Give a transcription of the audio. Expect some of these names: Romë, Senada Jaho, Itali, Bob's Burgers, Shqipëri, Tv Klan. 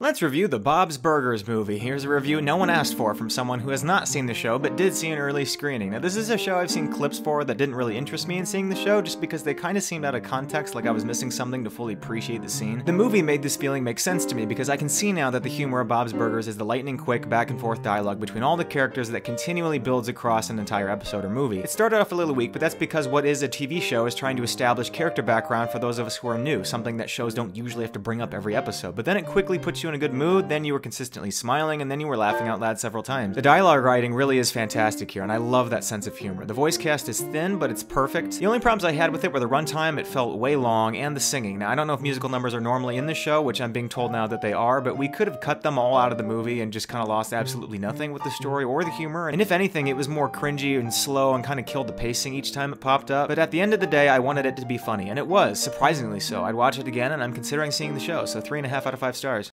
Let's review the Bob's Burgers movie. Here's a review no one asked for from someone who has not seen the show but did see an early screening. Now this is a show I've seen clips for that didn't really interest me in seeing the show just because they kind of seemed out of context, like I was missing something to fully appreciate the scene. The movie made this feeling make sense to me because I can see now that the humor of Bob's Burgers is the lightning quick back and forth dialogue between all the characters that continually builds across an entire episode or movie. It started off a little weak, but that's because what is a TV show is trying to establish character background for those of us who are new, something that shows don't usually have to bring up every episode. But then it quickly puts you in a good mood, then you were consistently smiling, and then you were laughing out loud several times. The dialogue writing really is fantastic here, and I love that sense of humor. The voice cast is thin, but it's perfect. The only problems I had with it were the runtime, it felt way long, and the singing. Now, I don't know if musical numbers are normally in the show, which I'm being told now that they are, but we could have cut them all out of the movie and just kind of lost absolutely nothing with the story or the humor, and if anything, it was more cringy and slow and kind of killed the pacing each time it popped up. But at the end of the day, I wanted it to be funny, and it was, surprisingly so. I'd watch it again, and I'm considering seeing the show, so 3.5 out of 5 stars.